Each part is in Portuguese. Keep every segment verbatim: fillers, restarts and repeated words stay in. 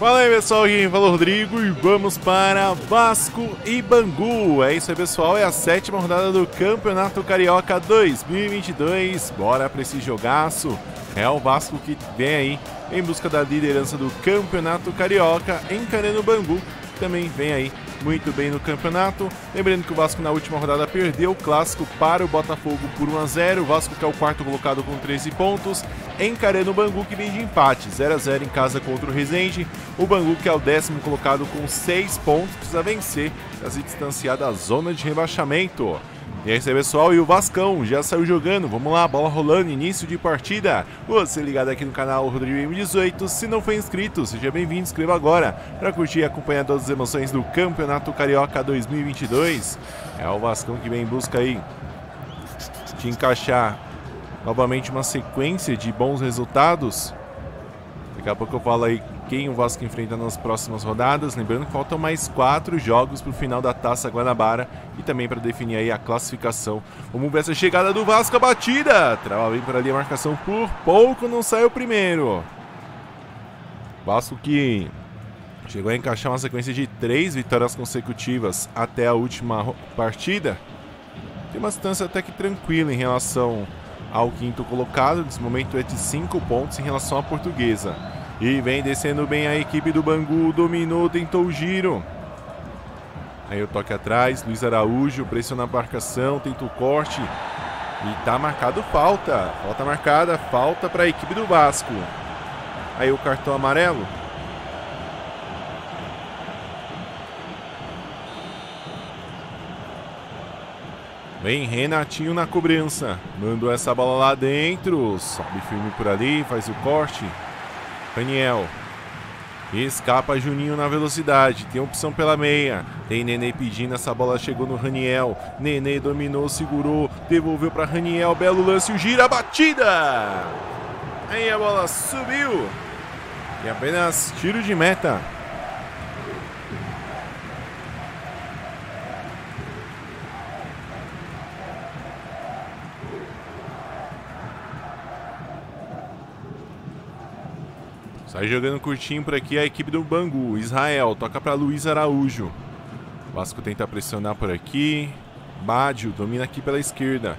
Fala aí, pessoal, aqui fala o Rodrigo e vamos para Vasco e Bangu. É isso aí, pessoal, é a sétima rodada do Campeonato Carioca dois mil e vinte e dois. Bora para esse jogaço. É o Vasco que vem aí em busca da liderança do Campeonato Carioca, encarando o Bangu, que também vem aí muito bem no campeonato. Lembrando que o Vasco na última rodada perdeu o clássico para o Botafogo por um a zero. O Vasco, que é o quarto colocado com treze pontos, encarando o Bangu, que vem de empate zero a zero em casa contra o Resende. O Bangu, que é o décimo colocado com seis pontos, precisa vencer para se distanciar da zona de rebaixamento. E é isso aí, pessoal, e o Vascão já saiu jogando. Vamos lá, bola rolando, início de partida. Você ligado aqui no canal Rodrigo Gamer dezoito, se não foi inscrito, seja bem-vindo, inscreva agora para curtir e acompanhar todas as emoções do Campeonato Carioca dois mil e vinte e dois. É o Vascão que vem em busca aí de encaixar novamente uma sequência de bons resultados. Daqui a pouco eu falo aí quem o Vasco enfrenta nas próximas rodadas. Lembrando que faltam mais quatro jogos para o final da Taça Guanabara e também para definir aí a classificação. Vamos ver essa chegada do Vasco, a batida! Trava bem por ali a marcação, por pouco não sai o primeiro. Vasco que chegou a encaixar uma sequência de três vitórias consecutivas até a última partida. Tem uma distância até que tranquila em relação ao quinto colocado. Nesse momento é de cinco pontos em relação à Portuguesa. E vem descendo bem a equipe do Bangu, dominou, tentou o giro. Aí o toque atrás, Luiz Araújo pressiona a marcação, tenta o corte. E tá marcado falta, falta marcada, falta para a equipe do Vasco. Aí o cartão amarelo. Vem Renatinho na cobrança, mandou essa bola lá dentro, sobe firme por ali, faz o corte. Daniel escapa, Juninho na velocidade, tem opção pela meia, tem Nenê pedindo, essa bola chegou no Raniel, Nenê dominou, segurou, devolveu para Raniel, belo lance, o gira, a batida, aí a bola subiu e apenas tiro de meta. Sai jogando curtinho por aqui a equipe do Bangu. Israel toca para Luiz Araújo. O Vasco tenta pressionar por aqui. Bádio domina aqui pela esquerda.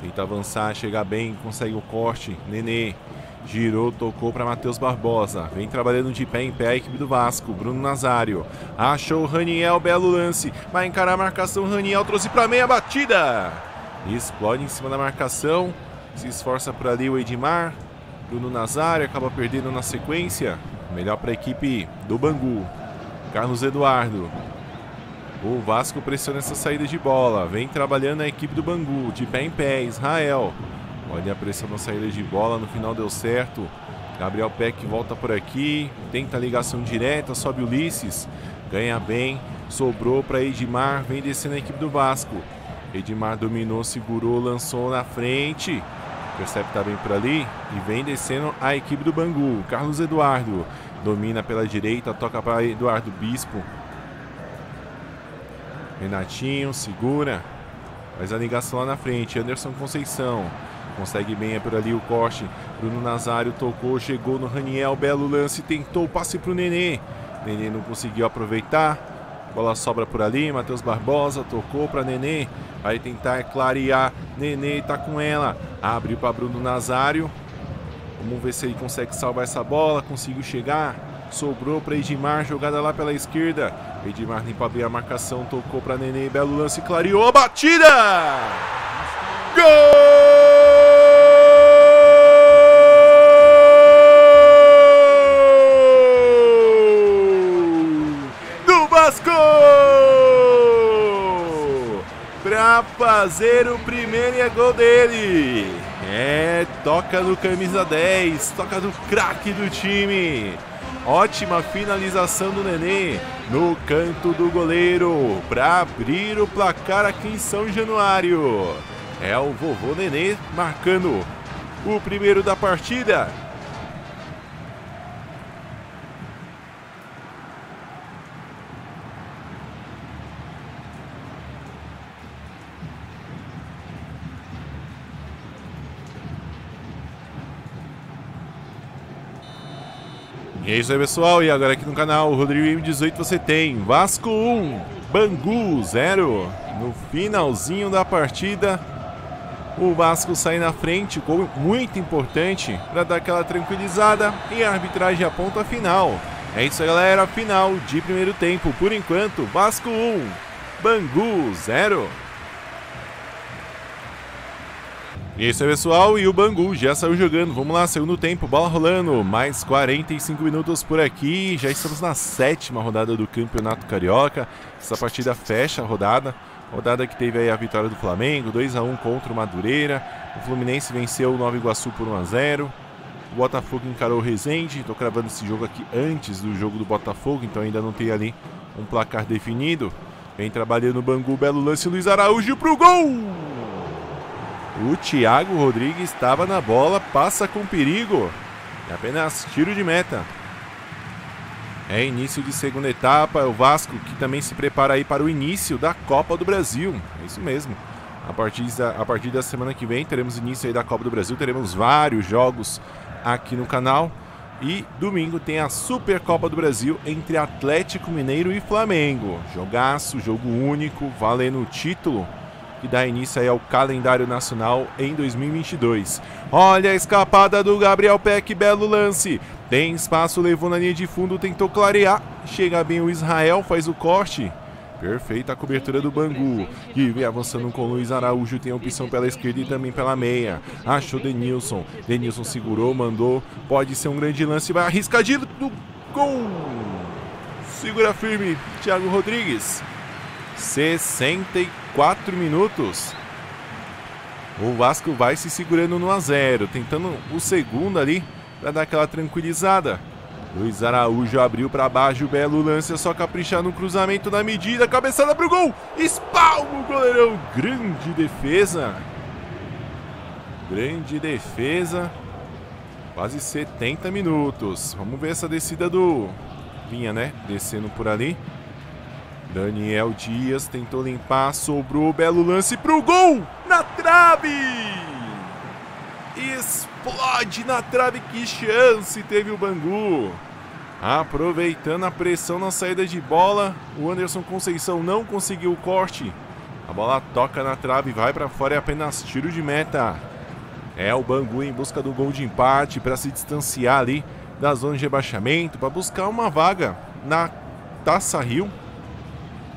Tenta avançar, chegar bem, consegue o corte. Nenê girou, tocou para Matheus Barbosa. Vem trabalhando de pé em pé a equipe do Vasco. Bruno Nazário achou o Raniel, belo lance. Vai encarar a marcação, Raniel trouxe para meia, batida. Explode em cima da marcação. Se esforça por ali o Edmar. Bruno Nazário acaba perdendo na sequência. Melhor para a equipe do Bangu. Carlos Eduardo. O Vasco pressiona essa saída de bola. Vem trabalhando a equipe do Bangu. De pé em pé. Israel. Olha a pressão na saída de bola. No final deu certo. Gabriel Peck volta por aqui. Tenta a ligação direta. Sobe Ulisses. Ganha bem. Sobrou para Edmar. Vem descendo a equipe do Vasco. Edmar dominou, segurou, lançou na frente. Percebe que tá bem por ali e vem descendo a equipe do Bangu. Carlos Eduardo domina pela direita, toca para Eduardo Bispo. Renatinho segura, faz a ligação lá na frente. Anderson Conceição consegue bem, é por ali o corte. Bruno Nazário tocou, chegou no Raniel, belo lance, tentou o passe para o Nenê. Nenê não conseguiu aproveitar. Bola sobra por ali, Matheus Barbosa tocou para Nenê, vai tentar clarear, Nenê tá com ela, abriu para Bruno Nazário, vamos ver se ele consegue salvar essa bola, conseguiu chegar, sobrou para Edmar, jogada lá pela esquerda, Edmar limpa bem a marcação, tocou para Nenê, belo lance, clareou, a batida! Gol! Pra fazer o primeiro e é gol dele. É, toca no camisa dez, toca do craque do time. Ótima finalização do Nenê no canto do goleiro para abrir o placar aqui em São Januário. É o vovô Nenê marcando o primeiro da partida. E é isso aí, pessoal. E agora aqui no canal, Rodrigo Gamer dezoito, você tem Vasco um, Bangu zero. No finalzinho da partida, o Vasco sai na frente, gol muito importante para dar aquela tranquilizada e a arbitragem aponta a final. É isso aí, galera. Final de primeiro tempo. Por enquanto, Vasco um, Bangu zero. E é isso aí, pessoal, e o Bangu já saiu jogando. Vamos lá, segundo tempo, bola rolando, mais quarenta e cinco minutos por aqui. Já estamos na sétima rodada do Campeonato Carioca. Essa partida fecha a rodada. Rodada que teve aí a vitória do Flamengo, dois a um contra o Madureira. O Fluminense venceu o Nova Iguaçu por um a zero. O Botafogo encarou o Resende. Estou gravando esse jogo aqui antes do jogo do Botafogo, então ainda não tem ali um placar definido. Vem trabalhando o Bangu, belo lance, Luiz Araújo pro gol! O Thiago Rodrigues estava na bola, passa com perigo. É apenas tiro de meta. É início de segunda etapa. O Vasco que também se prepara aí para o início da Copa do Brasil. É isso mesmo. A partir da, a partir da semana que vem teremos início aí da Copa do Brasil. Teremos vários jogos aqui no canal. E domingo tem a Supercopa do Brasil entre Atlético Mineiro e Flamengo. Jogaço, jogo único, valendo o título. E dá início aí ao calendário nacional em dois mil e vinte e dois. Olha a escapada do Gabriel Peck, belo lance. Tem espaço, levou na linha de fundo, tentou clarear. Chega bem o Israel, faz o corte. Perfeita a cobertura do Bangu, que vem avançando com o Luiz Araújo. Tem a opção pela esquerda e também pela meia. Achou Denilson. Denilson segurou, mandou. Pode ser um grande lance, vai arriscadinho do gol. Segura firme, Thiago Rodrigues. sessenta e quatro minutos. O Vasco vai se segurando no um a zero, tentando o segundo ali para dar aquela tranquilizada. Luiz Araújo abriu para baixo, belo lance, é só caprichar no cruzamento na medida, cabeçada pro gol. Espalma o goleirão, grande defesa. Grande defesa. Quase setenta minutos. Vamos ver essa descida do Vinha, né? Descendo por ali. Daniel Dias tentou limpar, sobrou, belo lance pro gol, na trave! Explode na trave, que chance teve o Bangu! Aproveitando a pressão na saída de bola, o Anderson Conceição não conseguiu o corte. A bola toca na trave, vai para fora, é apenas tiro de meta. É o Bangu em busca do gol de empate para se distanciar ali da zona de rebaixamento, para buscar uma vaga na Taça Rio.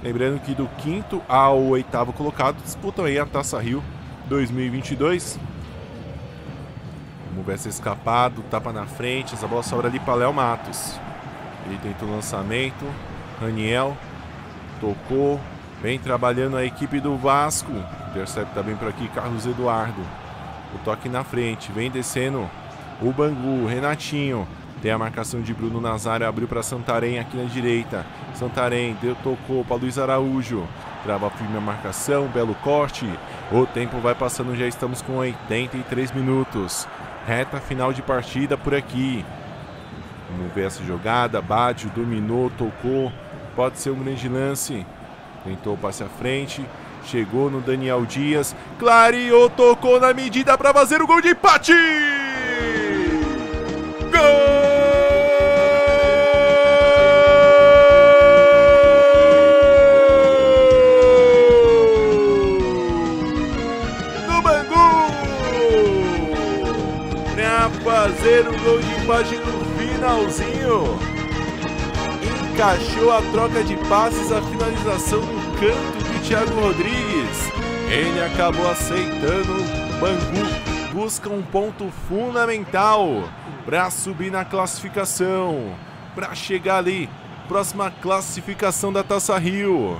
Lembrando que do quinto ao oitavo colocado disputam aí a Taça Rio dois mil e vinte e dois. Vamos ver se escapado, tapa na frente, essa bola sobra ali para Léo Matos. Ele tenta o lançamento, Raniel tocou, vem trabalhando a equipe do Vasco. Intercepta bem por aqui, Carlos Eduardo. O toque na frente, vem descendo o Bangu, Renatinho. Tem a marcação de Bruno Nazário, abriu para Santarém aqui na direita. Santarém deu, tocou para Luiz Araújo. Trava firme a marcação, belo corte. O tempo vai passando, já estamos com oitenta e três minutos. Reta final de partida por aqui. Vamos ver essa jogada. Bádio dominou, tocou. Pode ser um grande lance. Tentou o passe à frente. Chegou no Daniel Dias. Clareou, tocou na medida para fazer o gol de empate! Gol! Fazer o gol de empate no finalzinho. Encaixou a troca de passes, a finalização no canto de Thiago Rodrigues. Ele acabou aceitando. O Bangu busca um ponto fundamental para subir na classificação, para chegar ali, próxima classificação da Taça Rio.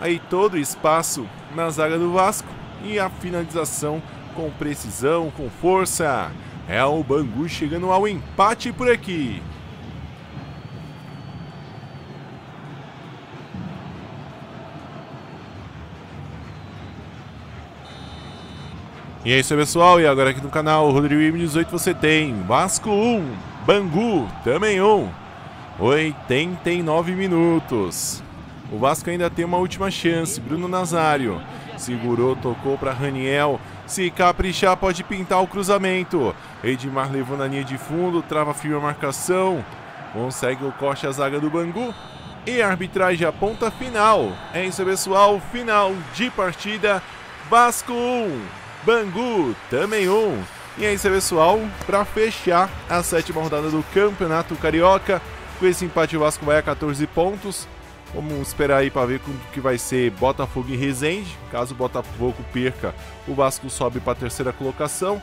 Aí todo o espaço na zaga do Vasco e a finalização com precisão, com força. É o Bangu chegando ao empate por aqui. E é isso aí, pessoal. E agora aqui no canal, Rodrigo Gamer dezoito, você tem Vasco um, Bangu também um. oitenta e nove minutos. O Vasco ainda tem uma última chance. Bruno Nazário segurou, tocou para Raniel. Se caprichar, pode pintar o cruzamento. Edmar levou na linha de fundo, trava firme a marcação. Consegue o corte a zaga do Bangu. E a arbitragem aponta final. É isso, pessoal. Final de partida. Vasco um, Bangu também um. E é isso, pessoal. Para fechar a sétima rodada do Campeonato Carioca. Com esse empate, o Vasco vai a quatorze pontos. Vamos esperar aí para ver como que vai ser Botafogo e Resende. Caso o Botafogo perca, o Vasco sobe para a terceira colocação.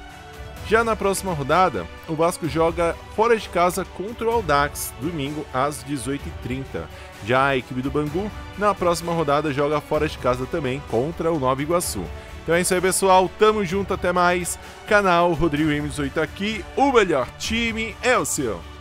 Já na próxima rodada, o Vasco joga fora de casa contra o Audax, domingo às dezoito e trinta. Já a equipe do Bangu, na próxima rodada, joga fora de casa também contra o Nova Iguaçu. Então é isso aí, pessoal. Tamo junto, até mais. Canal Rodrigo Gamer dezoito aqui. O melhor time é o seu.